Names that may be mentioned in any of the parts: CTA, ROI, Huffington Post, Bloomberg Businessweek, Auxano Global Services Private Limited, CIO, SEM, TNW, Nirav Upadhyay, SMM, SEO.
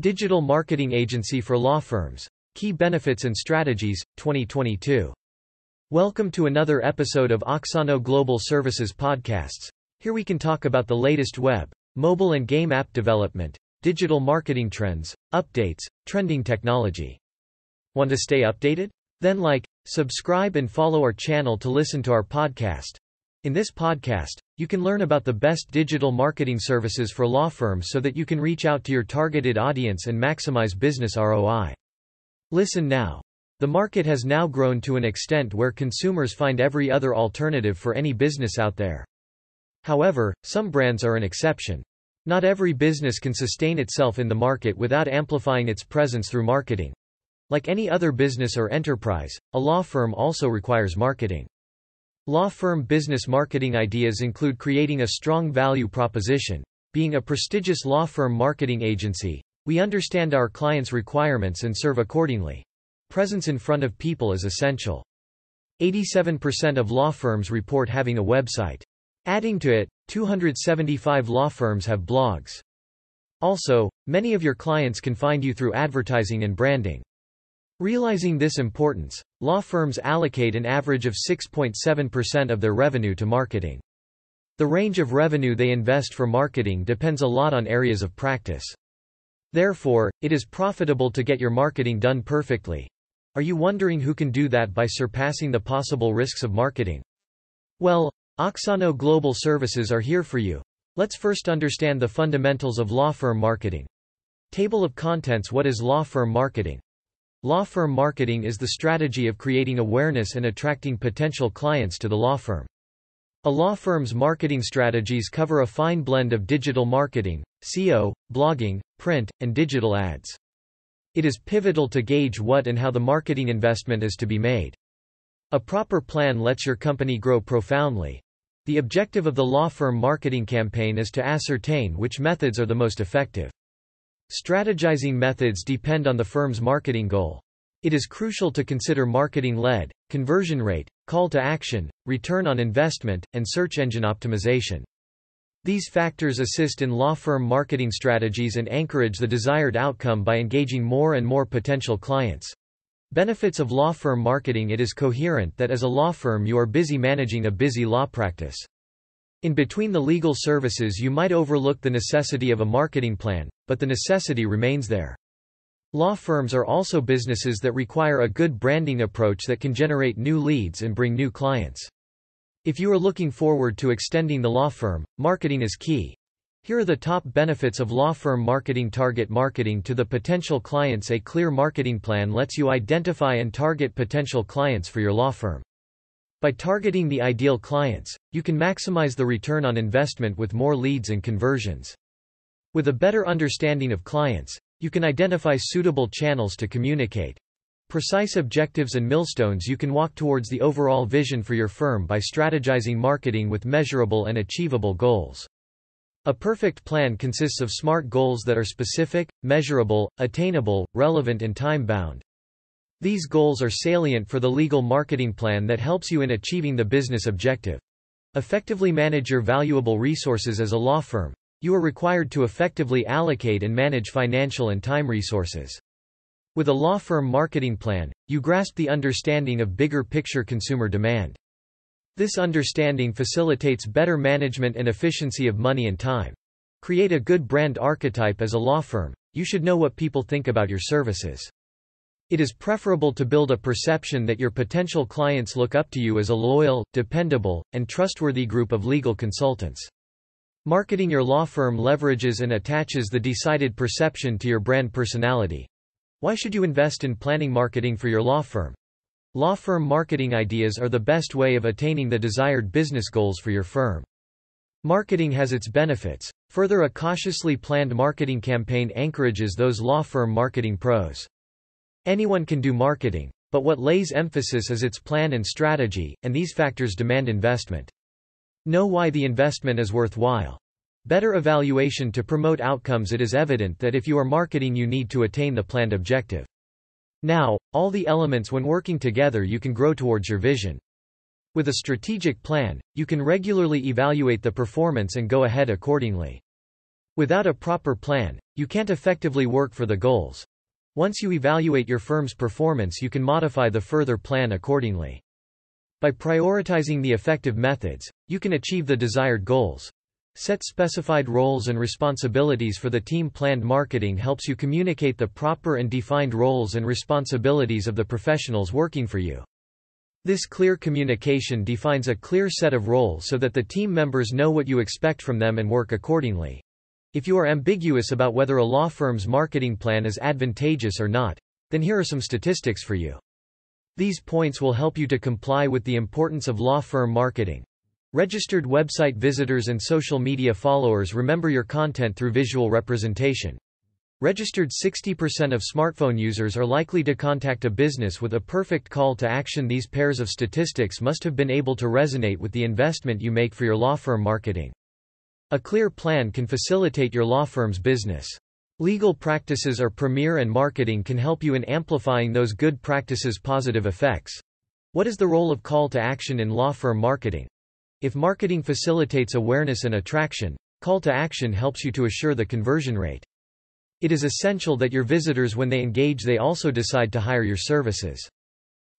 Digital Marketing Agency for Law Firms. Key Benefits and Strategies, 2022. Welcome to another episode of Auxano Global Services Podcasts. Here we can talk about the latest web, mobile and game app development, digital marketing trends, updates, trending technology. Want to stay updated? Then like, subscribe and follow our channel to listen to our podcast. In this podcast, you can learn about the best digital marketing services for law firms so that you can reach out to your targeted audience and maximize business ROI. Listen now. The market has now grown to an extent where consumers find every other alternative for any business out there. However, some brands are an exception. Not every business can sustain itself in the market without amplifying its presence through marketing. Like any other business or enterprise, a law firm also requires marketing. Law firm business marketing ideas include creating a strong value proposition. Being a prestigious law firm marketing agency, we understand our clients' requirements and serve accordingly. Presence in front of people is essential. 87% of law firms report having a website. Adding to it, 275 law firms have blogs. Also, many of your clients can find you through advertising and branding. Realizing this importance, law firms allocate an average of 6.7% of their revenue to marketing. The range of revenue they invest for marketing depends a lot on areas of practice. Therefore, it is profitable to get your marketing done perfectly. Are you wondering who can do that by surpassing the possible risks of marketing? Well, Auxano Global Services are here for you. Let's first understand the fundamentals of law firm marketing. Table of contents. What is law firm marketing? Law firm marketing is the strategy of creating awareness and attracting potential clients to the law firm. A law firm's marketing strategies cover a fine blend of digital marketing, SEO, blogging, print, and digital ads. It is pivotal to gauge what and how the marketing investment is to be made. A proper plan lets your company grow profoundly. The objective of the law firm marketing campaign is to ascertain which methods are the most effective. Strategizing methods depend on the firm's marketing goal. It is crucial to consider marketing lead, conversion rate, call to action, return on investment, and search engine optimization. These factors assist in law firm marketing strategies and encourage the desired outcome by engaging more and more potential clients. Benefits of law firm marketing. It is coherent that as a law firm you are busy managing a busy law practice. In between the legal services you might overlook the necessity of a marketing plan, but the necessity remains there. Law firms are also businesses that require a good branding approach that can generate new leads and bring new clients. If you are looking forward to extending the law firm, marketing is key. Here are the top benefits of law firm marketing. Target marketing to the potential clients. A clear marketing plan lets you identify and target potential clients for your law firm. By targeting the ideal clients, you can maximize the return on investment with more leads and conversions. With a better understanding of clients, you can identify suitable channels to communicate. Precise objectives and milestones. You can walk towards the overall vision for your firm by strategizing marketing with measurable and achievable goals. A perfect plan consists of SMART goals that are specific, measurable, attainable, relevant, and time-bound. These goals are salient for the legal marketing plan that helps you in achieving the business objective. Effectively manage your valuable resources. As a law firm, you are required to effectively allocate and manage financial and time resources. With a law firm marketing plan, you grasp the understanding of bigger picture consumer demand. This understanding facilitates better management and efficiency of money and time. Create a good brand archetype. As a law firm, you should know what people think about your services. It is preferable to build a perception that your potential clients look up to you as a loyal, dependable, and trustworthy group of legal consultants. Marketing your law firm leverages and attaches the decided perception to your brand personality. Why should you invest in planning marketing for your law firm? Law firm marketing ideas are the best way of attaining the desired business goals for your firm. Marketing has its benefits. Further, a cautiously planned marketing campaign encourages those law firm marketing pros. Anyone can do marketing, but what lays emphasis is its plan and strategy, and these factors demand investment. Know why the investment is worthwhile. Better evaluation to promote outcomes. It is evident that if you are marketing, you need to attain the planned objective. Now, all the elements when working together, you can grow towards your vision. With a strategic plan, you can regularly evaluate the performance and go ahead accordingly. Without a proper plan, you can't effectively work for the goals. Once you evaluate your firm's performance, you can modify the further plan accordingly. By prioritizing the effective methods, you can achieve the desired goals. Set specified roles and responsibilities for the team. Planned marketing helps you communicate the proper and defined roles and responsibilities of the professionals working for you. This clear communication defines a clear set of roles so that the team members know what you expect from them and work accordingly. If you are ambiguous about whether a law firm's marketing plan is advantageous or not, then here are some statistics for you. These points will help you to comply with the importance of law firm marketing. Registered website visitors and social media followers remember your content through visual representation. Registered 60% of smartphone users are likely to contact a business with a perfect call to action. These pairs of statistics must have been able to resonate with the investment you make for your law firm marketing. A clear plan can facilitate your law firm's business. Legal practices are premier and marketing can help you in amplifying those good practices' positive effects. What is the role of call to action in law firm marketing? If marketing facilitates awareness and attraction, call to action helps you to assure the conversion rate. It is essential that your visitors, when they engage, they also decide to hire your services.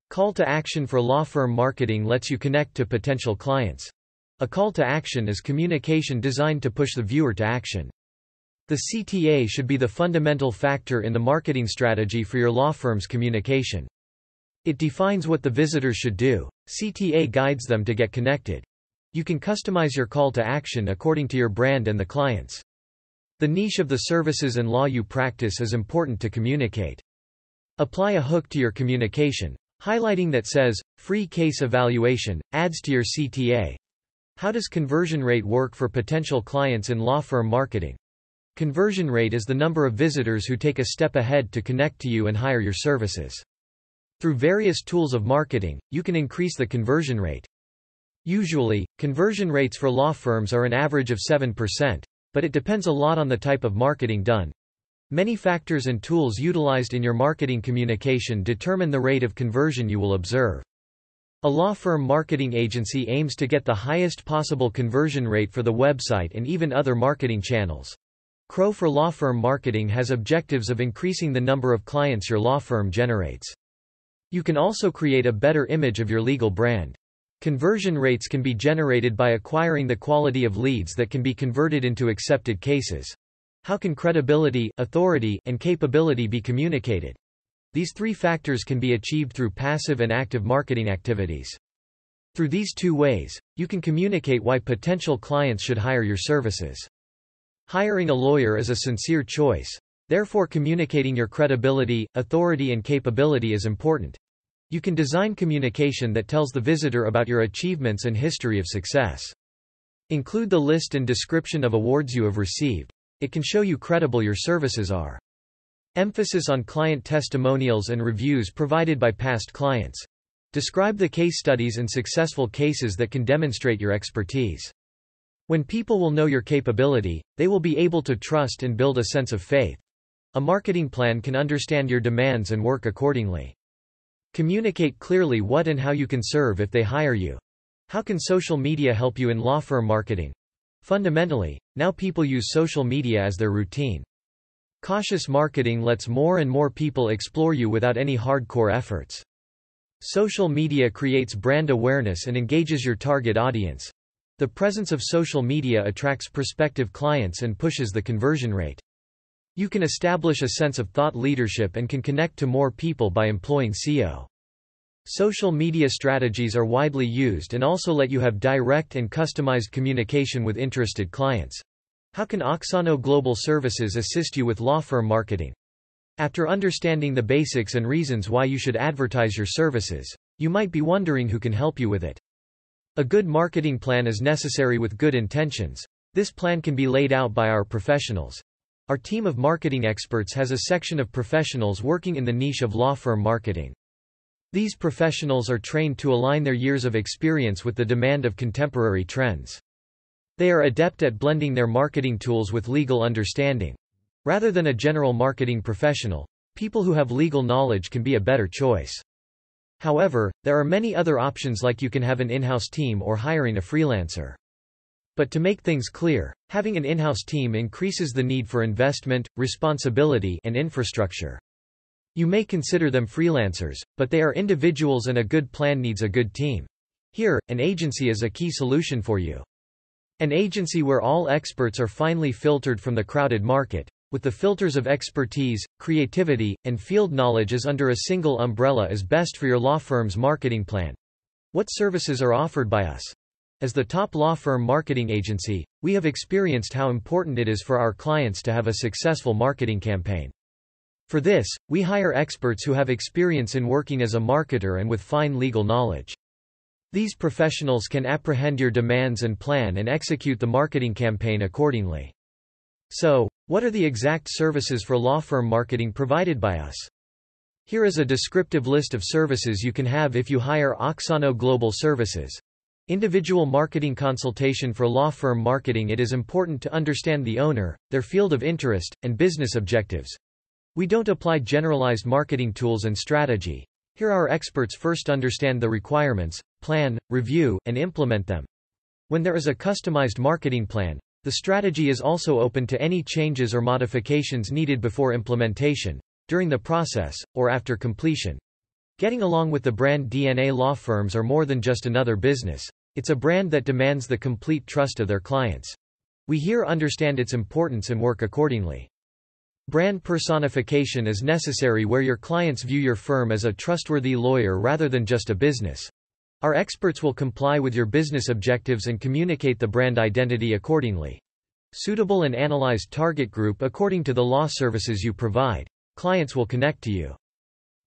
Call to action for law firm marketing lets you connect to potential clients. A call to action is communication designed to push the viewer to action. The CTA should be the fundamental factor in the marketing strategy for your law firm's communication. It defines what the visitors should do. CTA guides them to get connected. You can customize your call to action according to your brand and the clients. The niche of the services and law you practice is important to communicate. Apply a hook to your communication, highlighting that says, "Free case evaluation," adds to your CTA. How does conversion rate work for potential clients in law firm marketing? Conversion rate is the number of visitors who take a step ahead to connect to you and hire your services. Through various tools of marketing, you can increase the conversion rate. Usually, conversion rates for law firms are an average of 7%, but it depends a lot on the type of marketing done. Many factors and tools utilized in your marketing communication determine the rate of conversion you will observe. A law firm marketing agency aims to get the highest possible conversion rate for the website and even other marketing channels. Crow for law firm marketing has objectives of increasing the number of clients your law firm generates. You can also create a better image of your legal brand. Conversion rates can be generated by acquiring the quality of leads that can be converted into accepted cases. How can credibility, authority, and capability be communicated? These three factors can be achieved through passive and active marketing activities. Through these two ways, you can communicate why potential clients should hire your services. Hiring a lawyer is a sincere choice. Therefore, communicating your credibility, authority, and capability is important. You can design communication that tells the visitor about your achievements and history of success. Include the list and description of awards you have received. It can show you how credible your services are. Emphasis on client testimonials and reviews provided by past clients. Describe the case studies and successful cases that can demonstrate your expertise. When people will know your capability, they will be able to trust and build a sense of faith. A marketing plan can understand your demands and work accordingly. Communicate clearly what and how you can serve if they hire you. How can social media help you in law firm marketing? Fundamentally, now people use social media as their routine. Cautious marketing lets more and more people explore you without any hardcore efforts. Social media creates brand awareness and engages your target audience. The presence of social media attracts prospective clients and pushes the conversion rate. You can establish a sense of thought leadership and can connect to more people by employing SEO. Social media strategies are widely used and also let you have direct and customized communication with interested clients. How can Auxano Global Services assist you with law firm marketing? After understanding the basics and reasons why you should advertise your services, you might be wondering who can help you with it. A good marketing plan is necessary with good intentions. This plan can be laid out by our professionals. Our team of marketing experts has a section of professionals working in the niche of law firm marketing. These professionals are trained to align their years of experience with the demand of contemporary trends. They are adept at blending their marketing tools with legal understanding. Rather than a general marketing professional, people who have legal knowledge can be a better choice. However, there are many other options, like you can have an in-house team or hiring a freelancer. But to make things clear, having an in-house team increases the need for investment, responsibility, and infrastructure. You may consider them freelancers, but they are individuals and a good plan needs a good team. Here, an agency is a key solution for you. An agency where all experts are finely filtered from the crowded market, with the filters of expertise, creativity, and field knowledge is under a single umbrella is best for your law firm's marketing plan. What services are offered by us? As the top law firm marketing agency, we have experienced how important it is for our clients to have a successful marketing campaign. For this, we hire experts who have experience in working as a marketer and with fine legal knowledge. These professionals can apprehend your demands and plan and execute the marketing campaign accordingly. So, what are the exact services for law firm marketing provided by us? Here is a descriptive list of services you can have if you hire Auxano Global Services. Individual marketing consultation for law firm marketing. It is important to understand the owner, their field of interest, and business objectives. We don't apply generalized marketing tools and strategy. Here our experts first understand the requirements, plan, review, and implement them. When there is a customized marketing plan, the strategy is also open to any changes or modifications needed before implementation, during the process, or after completion. Getting along with the brand DNA. Law firms are more than just another business. It's a brand that demands the complete trust of their clients. We here understand its importance and work accordingly. Brand personification is necessary where your clients view your firm as a trustworthy lawyer rather than just a business. Our experts will comply with your business objectives and communicate the brand identity accordingly. Suitable and analyzed target group according to the law services you provide. Clients will connect to you.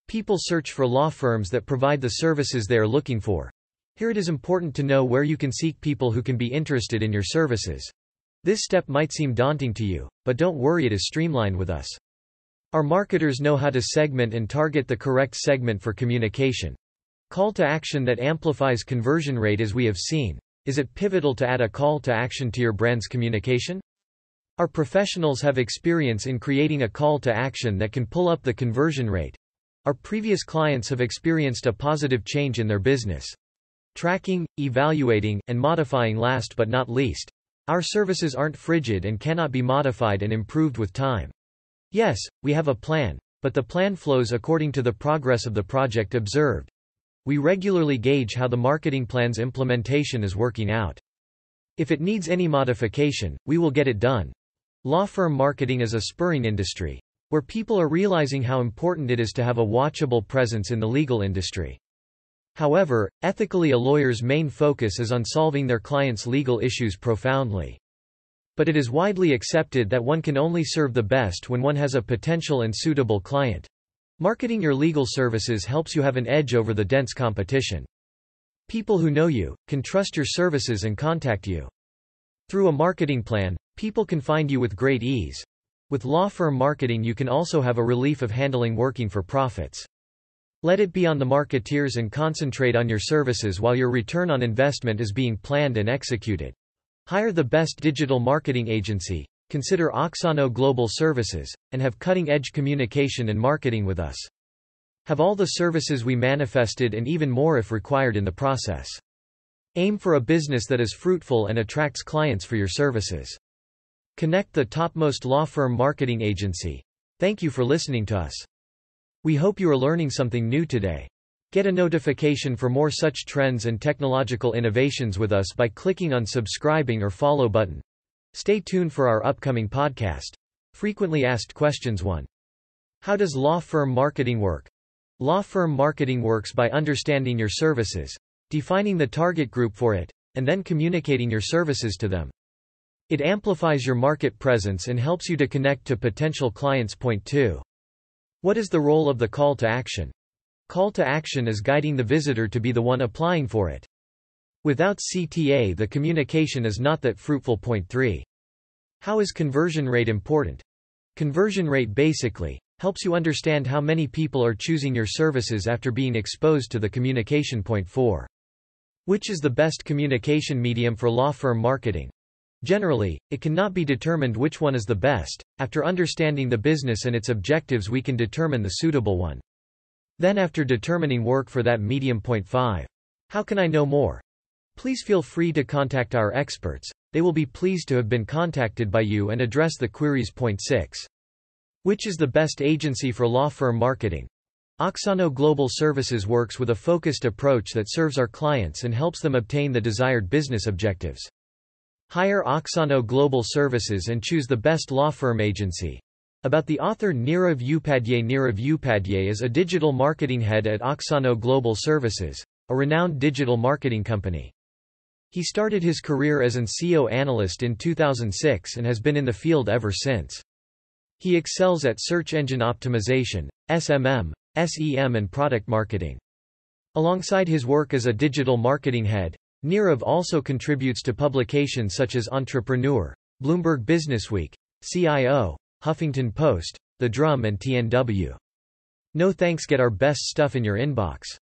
People search for law firms that provide the services they are looking for. Here it is important to know where you can seek people who can be interested in your services. This step might seem daunting to you, but don't worry, it is streamlined with us. Our marketers know how to segment and target the correct segment for communication. Call to action that amplifies conversion rate. As we have seen, is it pivotal to add a call to action to your brand's communication? Our professionals have experience in creating a call to action that can pull up the conversion rate. Our previous clients have experienced a positive change in their business. Tracking, evaluating, and modifying. Last but not least, our services aren't frigid and cannot be modified and improved with time. Yes, we have a plan, but the plan flows according to the progress of the project observed. We regularly gauge how the marketing plan's implementation is working out. If it needs any modification, we will get it done. Law firm marketing is a spurring industry, where people are realizing how important it is to have a watchable presence in the legal industry. However, ethically, a lawyer's main focus is on solving their clients' legal issues profoundly. But it is widely accepted that one can only serve the best when one has a potential and suitable client. Marketing your legal services helps you have an edge over the dense competition. People who know you can trust your services and contact you. Through a marketing plan, people can find you with great ease. With law firm marketing, you can also have a relief of handling working for profits. Let it be on the marketeers and concentrate on your services while your return on investment is being planned and executed. Hire the best digital marketing agency, consider Auxano Global Services, and have cutting-edge communication and marketing with us. Have all the services we manifested and even more if required in the process. Aim for a business that is fruitful and attracts clients for your services. Connect the topmost law firm marketing agency. Thank you for listening to us. We hope you are learning something new today. Get a notification for more such trends and technological innovations with us by clicking on subscribing or follow button. Stay tuned for our upcoming podcast, Frequently Asked Questions 1. How does law firm marketing work? Law firm marketing works by understanding your services, defining the target group for it, and then communicating your services to them. It amplifies your market presence and helps you to connect to potential clients. Point 2. What is the role of the call to action? Call to action is guiding the visitor to be the one applying for it. Without CTA, the communication is not that fruitful. Point 3. How is conversion rate important? Conversion rate basically helps you understand how many people are choosing your services after being exposed to the communication. Point 4. Which is the best communication medium for law firm marketing? Generally, it cannot be determined which one is the best. After understanding the business and its objectives, we can determine the suitable one. Then after determining work for that medium. Point 5. How can I know more? Please feel free to contact our experts. They will be pleased to have been contacted by you and address the queries. Point 6. Which is the best agency for law firm marketing? Auxano Global Services works with a focused approach that serves our clients and helps them obtain the desired business objectives. Hire Auxano Global Services and choose the best law firm agency. About the author Nirav Upadhyay. Nirav Upadhyay is a digital marketing head at Auxano Global Services, a renowned digital marketing company. He started his career as an SEO analyst in 2006 and has been in the field ever since. He excels at search engine optimization, SMM, SEM and product marketing. Alongside his work as a digital marketing head, Nirav also contributes to publications such as Entrepreneur, Bloomberg Businessweek, CIO, Huffington Post, The Drum and TNW. No thanks, get our best stuff in your inbox.